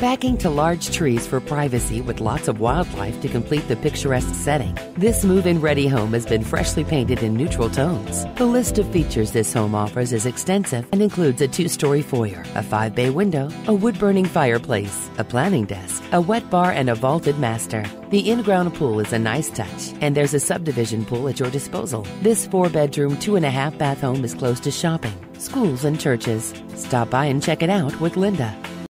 Backing to large trees for privacy with lots of wildlife to complete the picturesque setting, this move-in ready home has been freshly painted in neutral tones. The list of features this home offers is extensive and includes a two-story foyer, a five-bay window, a wood-burning fireplace, a planning desk, a wet bar, and a vaulted master. The in-ground pool is a nice touch, and there's a subdivision pool at your disposal. This 4-bedroom, 2.5-bath home is close to shopping, schools, and churches. Stop by and check it out with Linda.